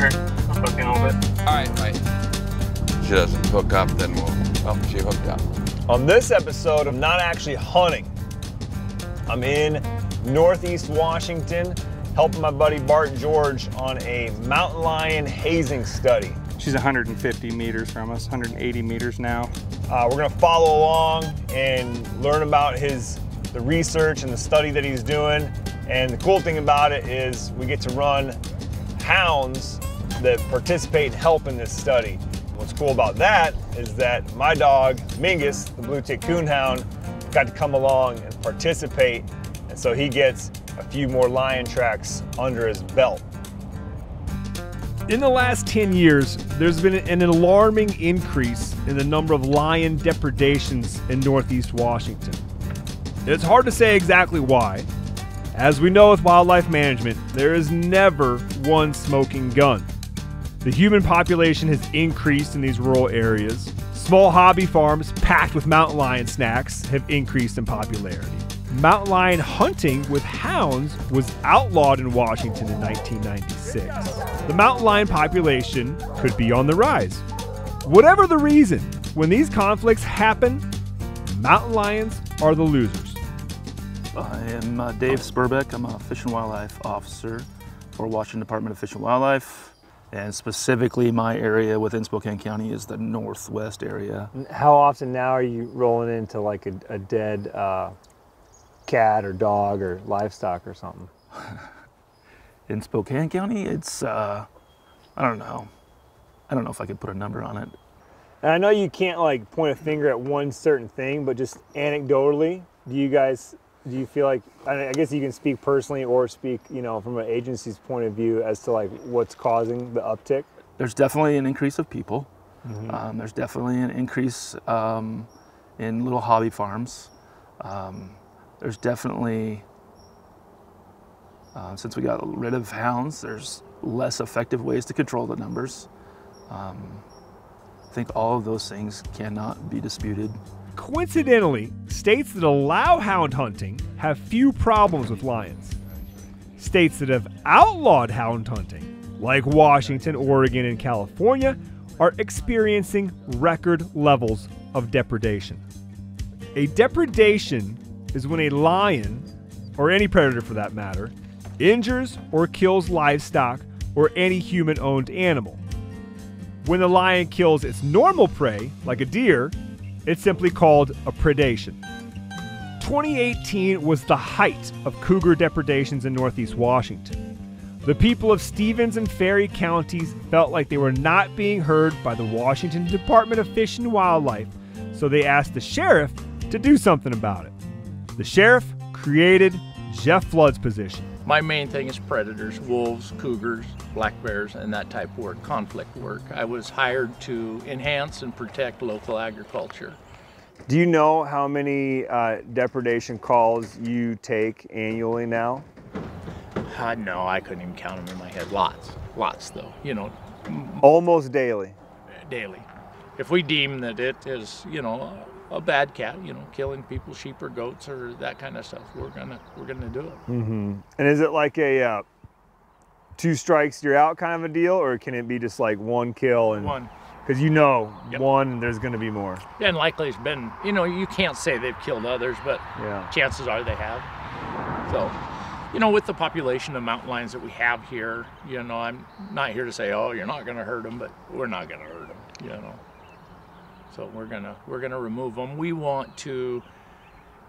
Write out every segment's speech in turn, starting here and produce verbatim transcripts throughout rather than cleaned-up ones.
her. I'm hooking over it. Alright, right. If she doesn't hook up, then we'll... Well, she hooked up. On this episode of Not Actually Hunting, I'm in Northeast Washington, helping my buddy Bart George on a mountain lion hazing study. She's one hundred fifty meters from us, one hundred eighty meters now. Uh, we're gonna follow along and learn about his the research and the study that he's doing. And the cool thing about it is we get to run hounds that participate and help in this study. What's cool about that is that my dog, Mingus, the blue tick coonhound, got to come along and participate. And so he gets a few more lion tracks under his belt. In the last ten years, there's been an alarming increase in the number of lion depredations in Northeast Washington. It's hard to say exactly why. As we know with wildlife management, there is never one smoking gun. The human population has increased in these rural areas. Small hobby farms packed with mountain lion snacks have increased in popularity. Mountain lion hunting with hounds was outlawed in Washington in nineteen ninety-six. The mountain lion population could be on the rise. Whatever the reason, when these conflicts happen, mountain lions are the losers. I am uh, Dave Sperbeck. I'm a Fish and Wildlife Officer for Washington Department of Fish and Wildlife. And specifically my area within Spokane County is the northwest area. How often now are you rolling into like a, a dead uh, cat or dog or livestock or something? In Spokane County, it's, uh, I don't know. I don't know if I could put a number on it. And I know you can't like point a finger at one certain thing, but just anecdotally, do you guys, do you feel like, I guess you can speak personally or speak, you know, from an agency's point of view as to like what's causing the uptick? There's definitely an increase of people. Mm-hmm. um, there's definitely an increase um, in little hobby farms. Um, There's definitely, uh, since we got rid of hounds, there's less effective ways to control the numbers. Um, I think all of those things cannot be disputed. Coincidentally, states that allow hound hunting have few problems with lions. States that have outlawed hound hunting, like Washington, Oregon, and California, are experiencing record levels of depredation. A depredation is when a lion, or any predator for that matter, injures or kills livestock or any human-owned animal. When the lion kills its normal prey, like a deer, it's simply called a predation. twenty eighteen was the height of cougar depredations in Northeast Washington. The people of Stevens and Ferry counties felt like they were not being heard by the Washington Department of Fish and Wildlife, so they asked the sheriff to do something about it. The sheriff created Jeff Flood's position. My main thing is predators, wolves, cougars, black bears, and that type of work, conflict work. I was hired to enhance and protect local agriculture. Do you know how many uh, depredation calls you take annually now? Uh, no, I couldn't even count them in my head. Lots, lots though, you know. Almost daily? Daily. If we deem that it is, you know, a bad cat, you know, killing people, sheep or goats or that kind of stuff, we're gonna we're gonna do it. Mm-hmm. And is it like a uh, two strikes you're out kind of a deal, or can it be just like one kill and one? Because you know, yep. One there's gonna be more. And likely it's been, you know, you can't say they've killed others, but yeah, chances are they have. So, you know, with the population of mountain lions that we have here, you know, I'm not here to say, oh, you're not gonna hurt them, but we're not gonna hurt them, you know. So we're gonna we're gonna remove them. We want to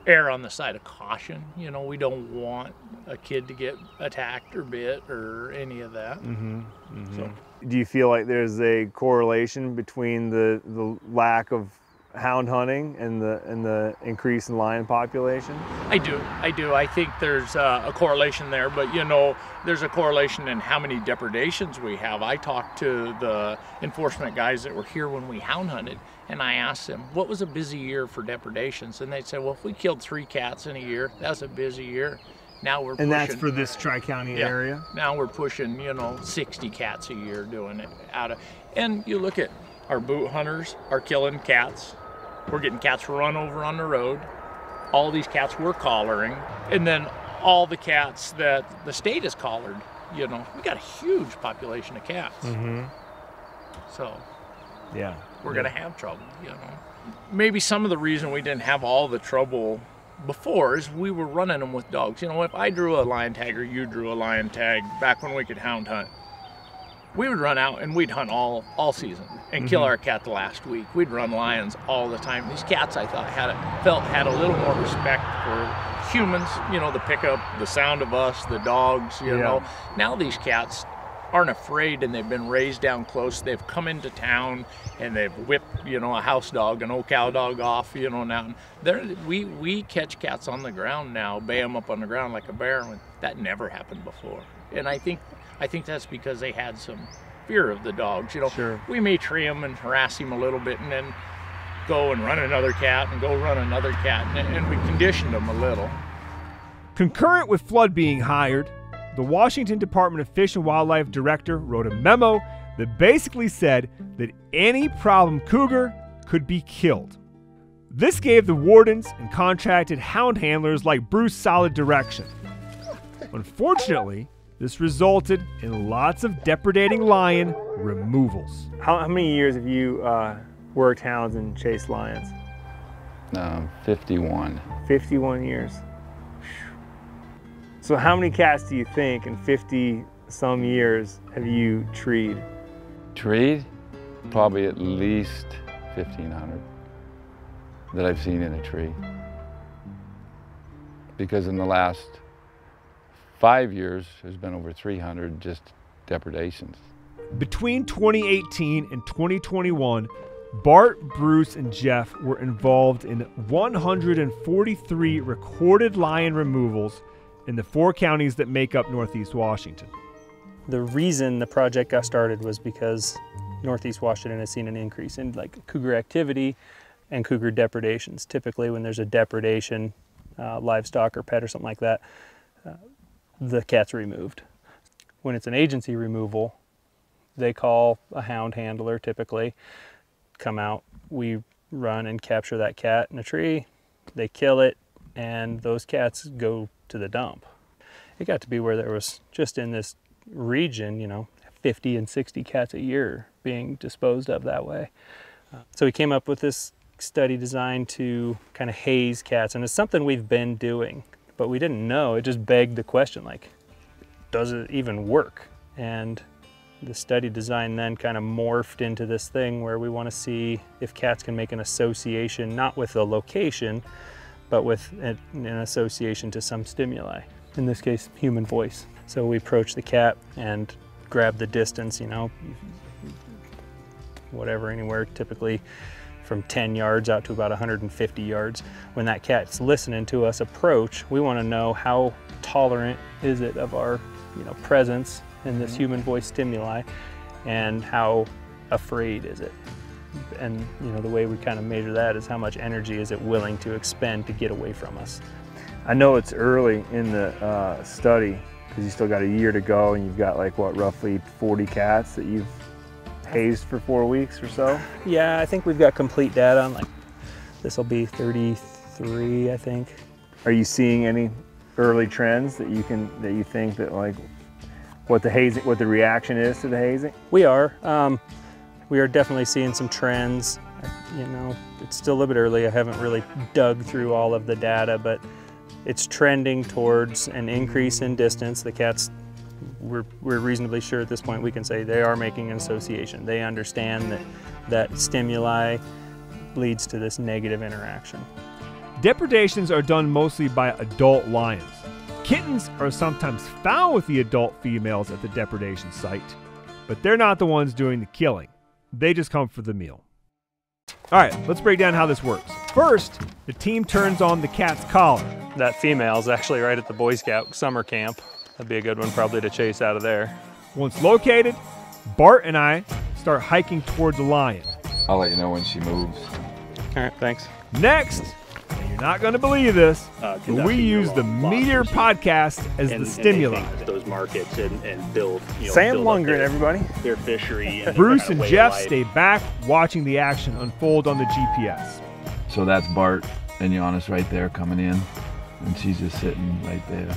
err on the side of caution. You know, we don't want a kid to get attacked or bit or any of that. Mm-hmm. Mm-hmm. So, do you feel like there's a correlation between the the lack of hound hunting and the and the increase in lion population? I do, I do. I think there's a, a correlation there, but you know, there's a correlation in how many depredations we have. I talked to the enforcement guys that were here when we hound hunted, and I asked them, what was a busy year for depredations? And they'd say, well, if we killed three cats in a year, that's a busy year. Now we're and pushing, that's for this Tri-County yeah, area? Now we're pushing, you know, sixty cats a year doing it out of, and you look at our boot hunters are killing cats. We're getting cats run over on the road. All these cats we're collaring. And then all the cats that the state is collared. You know, we got a huge population of cats. Mm-hmm. So, yeah, we're yeah. gonna have trouble. You know, maybe some of the reason we didn't have all the trouble before is we were running them with dogs. You know, if I drew a lion tag or you drew a lion tag back when we could hound hunt, we would run out and we'd hunt all all season and mm-hmm. kill our cat the last week. We'd run lions all the time. These cats, I thought, had a, felt had a little more respect for humans, you know, the pickup, the sound of us, the dogs, you yeah. know. Now these cats aren't afraid, and they've been raised down close. They've come into town and they've whipped, you know, a house dog, an old cow dog off, you know, now. They're, we, we catch cats on the ground now, bay them up on the ground like a bear. And that never happened before. And I think, I think that's because they had some fear of the dogs, you know. Sure. We may tree them and harass him a little bit and then go and run another cat and go run another cat, and, and we conditioned them a little. Concurrent with Flood being hired, the Washington Department of Fish and Wildlife director wrote a memo that basically said that any problem cougar could be killed. This gave the wardens and contracted hound handlers like Bruce solid direction. Unfortunately, this resulted in lots of depredating lion removals. How, how many years have you uh, worked hounds and chased lions? Um, fifty-one. fifty-one years. So how many cats do you think in fifty some years have you treed? Treed? Probably at least fifteen hundred that I've seen in a tree. Because in the last five years, there's been over three hundred just depredations. Between twenty eighteen and twenty twenty-one, Bart, Bruce, and Jeff were involved in one hundred forty-three recorded lion removals in the four counties that make up Northeast Washington. The reason the project got started was because Northeast Washington has seen an increase in like cougar activity and cougar depredations. Typically when there's a depredation, uh, livestock or pet or something like that, uh, the cat's removed. When it's an agency removal, they call a hound handler typically, come out, we run and capture that cat in a tree, they kill it, and those cats go to the dump. It got to be where there was just in this region, you know, fifty and sixty cats a year being disposed of that way. Uh, so we came up with this study designed to kind of haze cats, and it's something we've been doing, but we didn't know. It just begged the question, like, does it even work? And the study design then kind of morphed into this thing where we want to see if cats can make an association, not with a location, but with an, an association to some stimuli, in this case, human voice. So we approach the cat and grab the distance, you know, whatever, anywhere typically from ten yards out to about one hundred fifty yards. When that cat's listening to us approach, we want to know how tolerant is it of our, you know, presence in this human voice stimuli, and how afraid is it. And, you know, the way we kind of measure that is how much energy is it willing to expend to get away from us. I know it's early in the uh, study because you still got a year to go, and you've got like, what, roughly forty cats that you've hazed for four weeks or so? Yeah, I think we've got complete data on like, this will be thirty-three, I think. Are you seeing any early trends that you can, that you think that like, what the hazing, what the reaction is to the hazing? We are. Um, We are definitely seeing some trends. You know, it's still a little bit early. I haven't really dug through all of the data, but it's trending towards an increase in distance. The cats, we're, we're reasonably sure at this point we can say they are making an association. They understand that that stimuli leads to this negative interaction. Depredations are done mostly by adult lions. Kittens are sometimes found with the adult females at the depredation site, but they're not the ones doing the killing. They just come for the meal. All right, let's break down how this works. First, the team turns on the cat's collar. That female's actually right at the Boy Scout summer camp. That'd be a good one probably to chase out of there. Once located, Bart and I start hiking toward the lion. I'll let you know when she moves. All right, thanks. Next, and you're not gonna believe this, uh, but we use the Meteor podcast as and, the stimuli. Those markets and, and build, you know, Sam Lundgren, everybody. Their fishery. And Bruce and Jeff stay back watching the action unfold on the G P S. So that's Bart and Giannis right there coming in, and she's just sitting right there.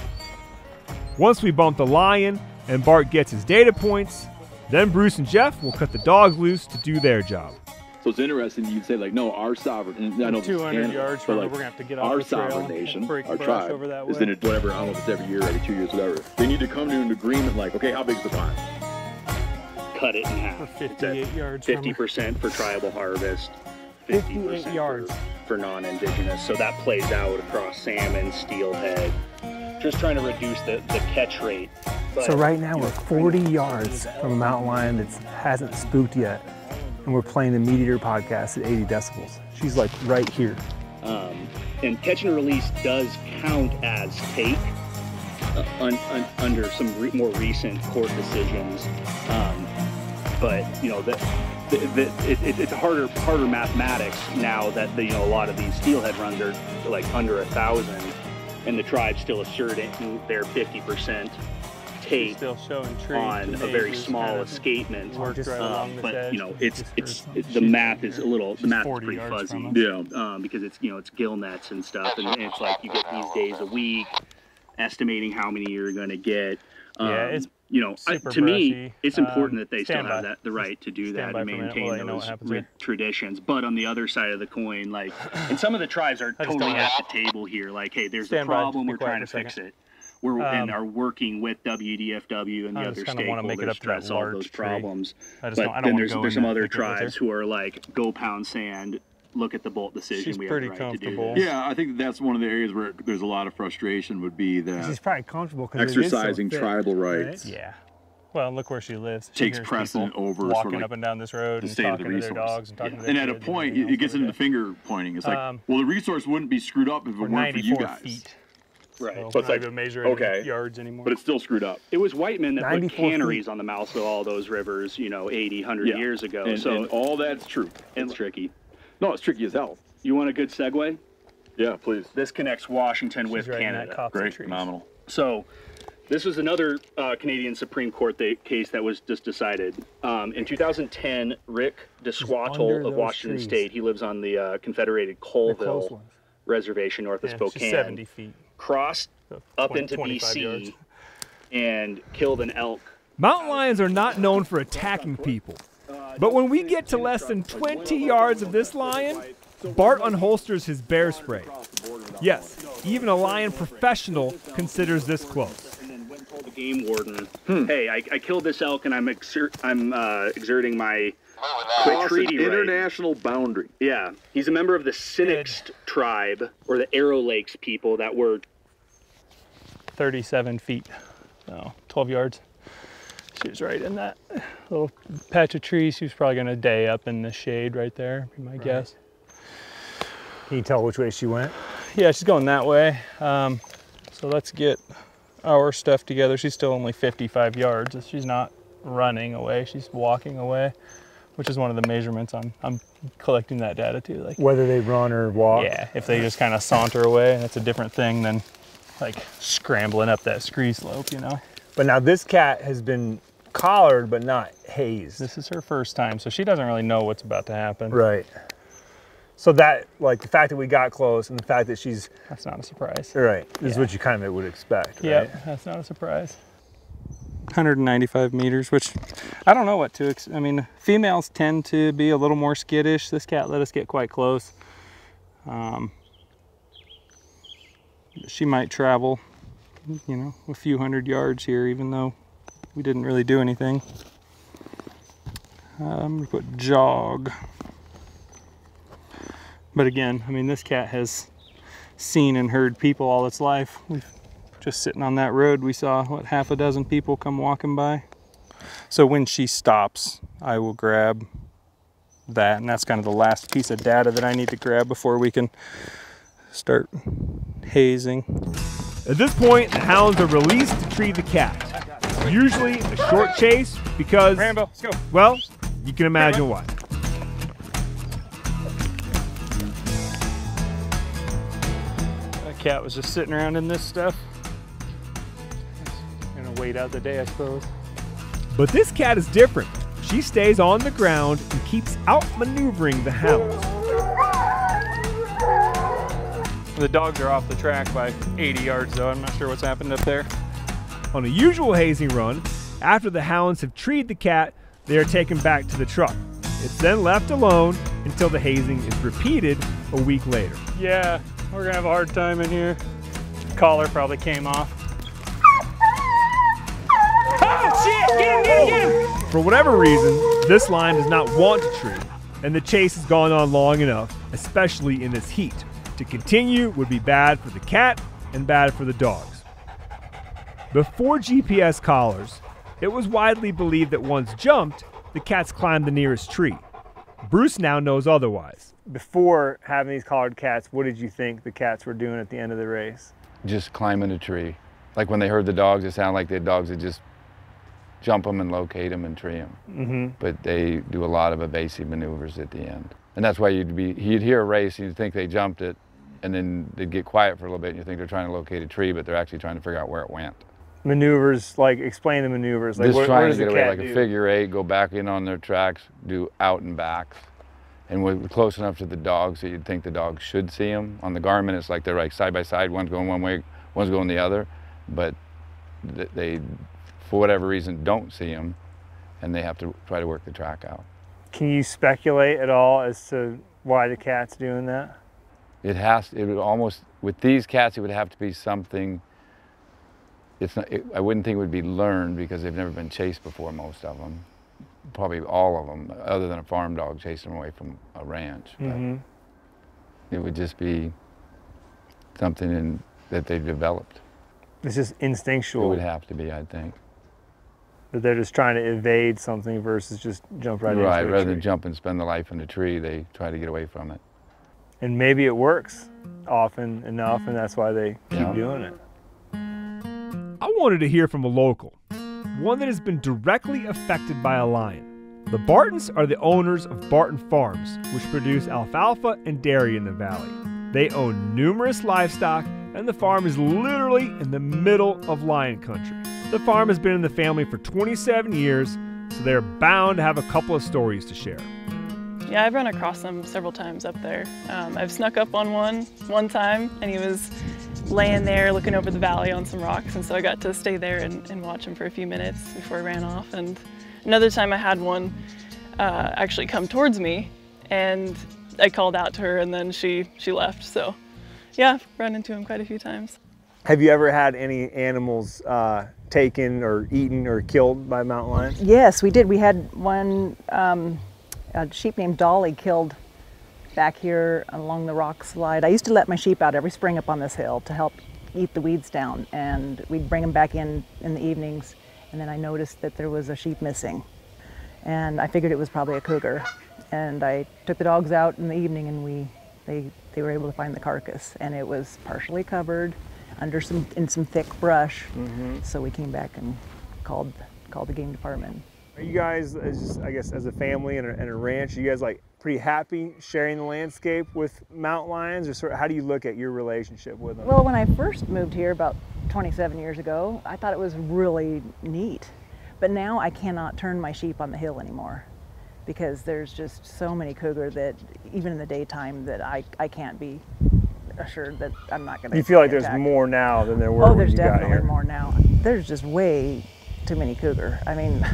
Once we bump the lion and Bart gets his data points, then Bruce and Jeff will cut the dogs loose to do their job. So it's interesting you say, like, no, our sovereign, I know two hundred yards from like, we're gonna have to get off our the sovereign nation, our tribe, over that is in it whatever, I don't know if it's every year, every two years, whatever. They need to come to an agreement like, okay, how big is the pond? Cut it in half. For fifty-eight yards. fifty percent for tribal harvest, fifty percent yards for, for non-indigenous. So that plays out across salmon, steelhead, just trying to reduce the, the catch rate. But, so right now we're forty yards from a mountain lion that hasn't spooked yet. And we're playing the Meteor podcast at eighty decibels. She's like right here. Um, and catch and release does count as take uh, un, un, under some re more recent court decisions. Um, but you know that it, it, it's harder harder mathematics now that the, you know a lot of these steelhead runs are like under a thousand, and the tribe's still asserting their fifty percent. Take still showing trees on a very small escapement, um, right but you know it's it's, it's the map is a little the map is pretty fuzzy, yeah, um, because it's you know it's gill nets and stuff, and it's like you get these days a week, estimating how many you're gonna get. Um, yeah, it's you know I, to me it's important um, that they still have that the right to do that and maintain those traditions. But on the other side of the coin, like, and some of the tribes are totally at the table here, like, hey, there's a problem, we're trying to fix it. We're um, and are working with W D F W and the other stakeholders to address all those problems. I just but don't, I don't then there's, there's some other tribes who are like, go pound sand, look at the bolt decision. She's we pretty have the right comfortable. To do. Yeah, I think that's one of the areas where there's a lot of frustration would be that she's probably comfortable exercising so tribal rights. Right? Yeah. Well, look where she lives. She takes precedent over walking sort of like up and down this road the and state talking of the to their dogs and talking yeah. to their And at a point, it gets into the finger pointing. It's like, well, the resource wouldn't be screwed up if it weren't for you guys. Right, so, so it's like measure okay, yards anymore. But it's still screwed up. It was white men that put canneries feet. On the mouths of all those rivers, you know, eighty, a hundred yeah. years ago. And, so and all that's true. And it's tricky. No, it's tricky as hell. You want a good segue? Yeah, please. This connects Washington She's with right Canada. Great, phenomenal. So this was another uh, Canadian Supreme Court case that was just decided um, in two thousand ten. Rick Deswattel of Washington trees. State. He lives on the uh, Confederated Colville Reservation north of yeah, Spokane. seventy feet. Crossed up into B C and killed an elk. Mountain lions are not known for attacking people, but when we get to less than twenty yards of this lion, Bart unholsters his bear spray. Yes, even a lion professional considers this close. And then went told the game warden, hmm. hey, I, I killed this elk and I'm, exert, I'm uh, exerting my quit treaty right. International boundary. Yeah, he's a member of the Cynixt tribe, or the Arrow Lakes people that were thirty-seven feet, no, twelve yards. She was right in that little patch of trees. She was probably gonna day up in the shade right there, be my right. guess. Can you tell which way she went? Yeah, she's going that way. Um, so let's get our stuff together. She's still only fifty-five yards. She's not running away, she's walking away, which is one of the measurements I'm, I'm collecting that data too. Like whether they run or walk. Yeah, if they just kind of saunter away, that's a different thing than like scrambling up that scree slope, you know? But now this cat has been collared, but not hazed. This is her first time, so she doesn't really know what's about to happen. Right. So that, like the fact that we got close and the fact that she's- That's not a surprise. Right, this yeah. is what you kind of would expect, right? Yeah, that's not a surprise. one hundred ninety-five meters, which I don't know what to expect. I mean, females tend to be a little more skittish. This cat let us get quite close. Um, she might travel, you know, a few hundred yards here, even though we didn't really do anything. Uh, I'm gonna put jog. But again, I mean, this cat has seen and heard people all its life. We've Just sitting on that road, we saw, what, half a dozen people come walking by. So when she stops, I will grab that, and that's kind of the last piece of data that I need to grab before we can start hazing. At this point, the hounds are released to tree the cat. Usually a short chase because, Rambo, let's go. Well, you can imagine why. That cat was just sitting around in this stuff. Wait out the day, I suppose. But this cat is different. She stays on the ground and keeps outmaneuvering the hounds. The dogs are off the track by eighty yards, though. I'm not sure what's happened up there. On a usual hazing run, after the hounds have treed the cat, they are taken back to the truck. It's then left alone until the hazing is repeated a week later. Yeah, we're gonna have a hard time in here. Collar probably came off. Oh shit, get him, get him, get him! For whatever reason, this lion does not want to tree, and the chase has gone on long enough, especially in this heat. To continue would be bad for the cat and bad for the dogs. Before G P S collars, it was widely believed that once jumped, the cats climbed the nearest tree. Bruce now knows otherwise. Before having these collared cats, what did you think the cats were doing at the end of the race? Just climbing a tree. Like when they heard the dogs, it sounded like they had dogs that just jump them and locate them and tree them. Mm-hmm. But they do a lot of evasive maneuvers at the end. And that's why you'd be, you'd hear a race and you'd think they jumped it, and then they'd get quiet for a little bit and you think they're trying to locate a tree, but they're actually trying to figure out where it went. Maneuvers, like explain the maneuvers. Like, just what, trying what to get away, like do? a figure eight, go back in on their tracks, do out and backs. And we're close enough to the dogs that you'd think the dogs should see them. On the Garmin, it's like they're like side by side, one's going one way, one's going the other. But they, for whatever reason, don't see them, and they have to try to work the track out. Can you speculate at all as to why the cat's doing that? It has, it would almost, with these cats, it would have to be something. It's not, it, I wouldn't think it would be learned because they've never been chased before, most of them. Probably all of them, other than a farm dog chasing them away from a ranch. Mm-hmm. It would just be something in, that they've developed. It's just instinctual. It would have to be, I think. That they're just trying to evade something versus just jump right, right into it. Right, rather than jump and spend their life in a tree, they try to get away from it. And maybe it works often enough, and that's why they keep yeah. doing it. I wanted to hear from a local, one that has been directly affected by a lion. The Bartons are the owners of Barton Farms, which produce alfalfa and dairy in the valley. They own numerous livestock, and the farm is literally in the middle of lion country. The farm has been in the family for twenty-seven years, so they're bound to have a couple of stories to share. Yeah, I've run across them several times up there. Um, I've snuck up on one one time, and he was laying there looking over the valley on some rocks, and so I got to stay there and, and watch him for a few minutes before I ran off. And another time I had one uh, actually come towards me, and I called out to her, and then she she left. So yeah, I've run into him quite a few times. Have you ever had any animals uh, taken or eaten or killed by mountain lions? Yes, we did. We had one um, a sheep named Dolly killed back here along the rock slide. I used to let my sheep out every spring up on this hill to help eat the weeds down, and we'd bring them back in in the evenings, and then I noticed that there was a sheep missing, and I figured it was probably a cougar, and I took the dogs out in the evening, and we they they were able to find the carcass, and it was partially covered under some in some thick brush. Mm-hmm. So we came back and called called the game department. Are you guys, as just, I guess as a family and a, and a ranch, are you guys like pretty happy sharing the landscape with mountain lions, or sort of how do you look at your relationship with them? Well, when I first moved here about twenty-seven years ago, I thought it was really neat. But now I cannot turn my sheep on the hill anymore because there's just so many cougar that even in the daytime that I, I can't be assured that I'm not gonna You feel like attacked. There's more now than there were oh, when you got here? Oh, there's definitely more now. There's just way too many cougar. I mean,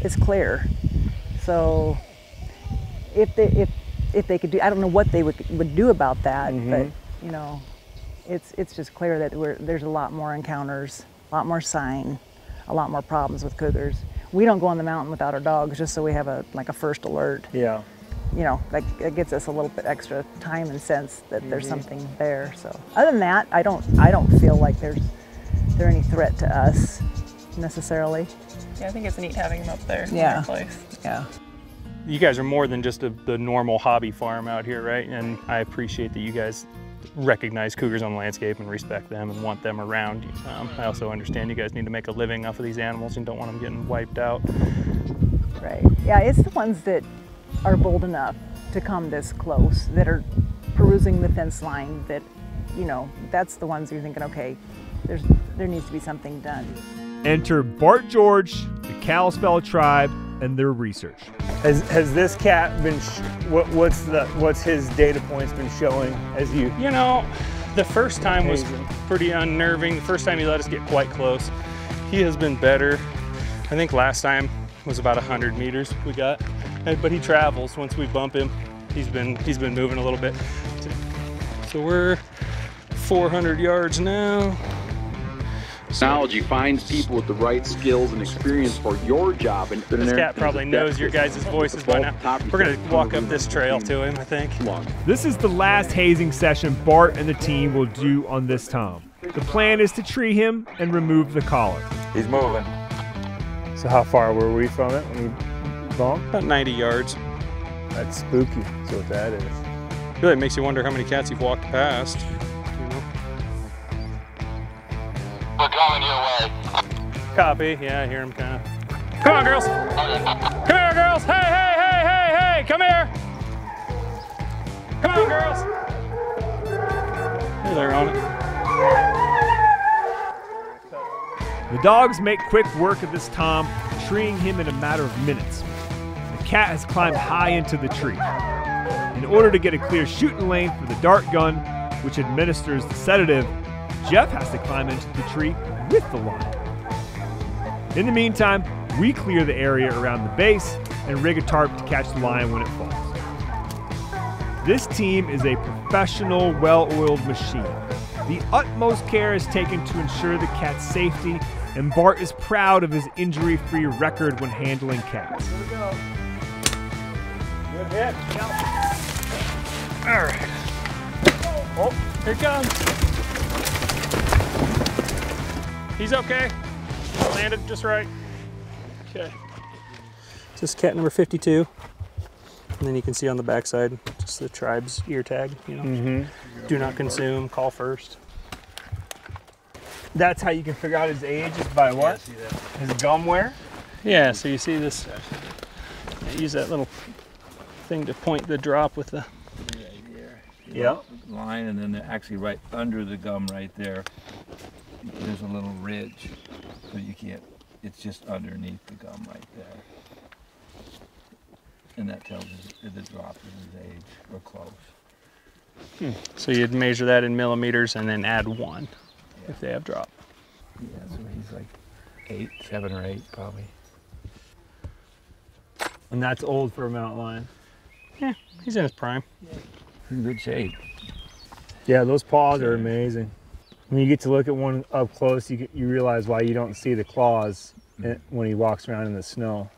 it's clear. So, If they if if they could do, I don't know what they would would do about that. Mm-hmm. But you know, it's it's just clear that we're, there's a lot more encounters, a lot more sign, a lot more problems with cougars. We don't go on the mountain without our dogs, just so we have a like a first alert. Yeah. You know, like it gets us a little bit extra time and sense that mm-hmm. there's something there. So other than that, I don't I don't feel like there's there any threat to us necessarily. Yeah, I think it's neat having them up there. Yeah. In their place. Yeah. You guys are more than just a, the normal hobby farm out here, right? And I appreciate that you guys recognize cougars on the landscape and respect them and want them around. Um, I also understand you guys need to make a living off of these animals and don't want them getting wiped out. Right. Yeah, it's the ones that are bold enough to come this close, that are perusing the fence line, that, you know, that's the ones you're thinking, okay, there's, there needs to be something done. Enter Bart George, the Kalispell Tribe, and their research. Has, has this cat been, sh what, what's the what's his data points been showing as you? You know, the first time was pretty unnerving. The first time he let us get quite close, He has been better. I think last time was about one hundred meters we got, but he travels. Once we bump him, he's been he's been moving a little bit. So we're four hundred yards now. Technology finds people with the right skills and experience for your job. And this cat probably knows your guys' voices by now. We're going to walk up this trail to him, I think. This is the last hazing session Bart and the team will do on this tom. The plan is to tree him and remove the collar. He's moving. So how far were we from it when we bumped? About ninety yards. That's spooky, that's what that is. Really makes you wonder how many cats you've walked past. We're coming your way. Copy. Yeah, I hear him kind of. Come on, girls. Come here, girls. Hey, hey, hey, hey, hey. Come here. Come on, girls. Hey, they're on it. The dogs make quick work of this tom, treeing him in a matter of minutes. The cat has climbed high into the tree. In order to get a clear shooting lane for the dart gun, which administers the sedative, Jeff has to climb into the tree with the lion. In the meantime, we clear the area around the base and rig a tarp to catch the lion when it falls. This team is a professional, well-oiled machine. The utmost care is taken to ensure the cat's safety, and Bart is proud of his injury-free record when handling cats. Here we go. Good hit. Yep. All right. Oh, here it comes. He's okay. Landed just right. Okay. This is cat number fifty-two. And then you can see on the backside, just the tribe's ear tag, you know. Mm-hmm. Do not consume, call first. That's how you can figure out his age, is by what? His gum wear? Yeah, so you see this. I use that little thing to point the drop with the yeah, line, and then actually right under the gum right there. There's a little ridge, so you can't, it's just underneath the gum right there. And that tells us if the drop is his age or close. Hmm. So you'd measure that in millimeters and then add one, yeah, if they have drop. Yeah, so he's like eight, seven or eight probably. And that's old for a mountain lion. Yeah, he's in his prime. Yeah. In good shape. Yeah, those paws are amazing. When you get to look at one up close, you, you realize why you don't see the claws when he walks around in the snow.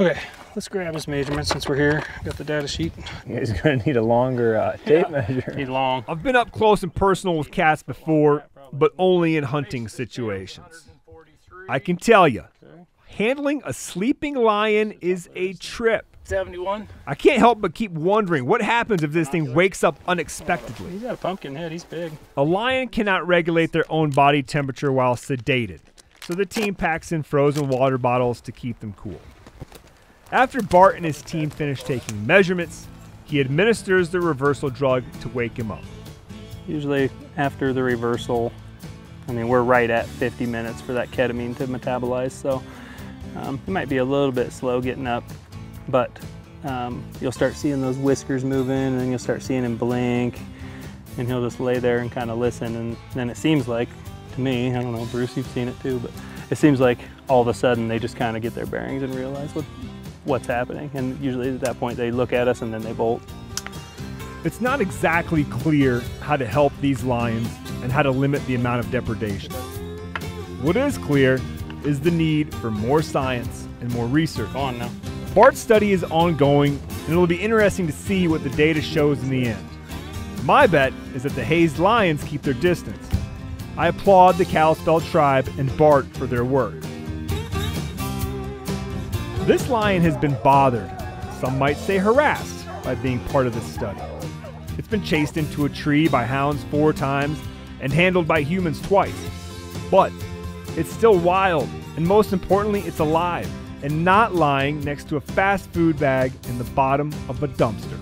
Okay, let's grab his measurement since we're here. Got the data sheet. Yeah, he's gonna need a longer uh, tape yeah. measure. Need long. I've been up close and personal with cats before, but only in hunting situations. I can tell you, handling a sleeping lion is a trip. seventy-one. I can't help but keep wondering what happens if this thing wakes up unexpectedly. He's got a pumpkin head, he's big. A lion cannot regulate their own body temperature while sedated, so the team packs in frozen water bottles to keep them cool. After Bart and his team finish taking measurements, he administers the reversal drug to wake him up. Usually after the reversal, I mean, we're right at fifty minutes for that ketamine to metabolize, so um, it might be a little bit slow getting up. But um, you'll start seeing those whiskers moving, and then you'll start seeing him blink, and he'll just lay there and kind of listen. And then it seems like, to me, I don't know, Bruce, you've seen it too, but it seems like all of a sudden they just kind of get their bearings and realize what, what's happening. And usually at that point they look at us and then they bolt. It's not exactly clear how to help these lions and how to limit the amount of depredation. What is clear is the need for more science and more research. Go on now. Bart's study is ongoing, and it'll be interesting to see what the data shows in the end. My bet is that the hazed lions keep their distance. I applaud the Kalispell Tribe and Bart for their work. This lion has been bothered, some might say harassed, by being part of this study. It's been chased into a tree by hounds four times and handled by humans twice. But it's still wild, and most importantly, it's alive, and not lying next to a fast food bag in the bottom of a dumpster.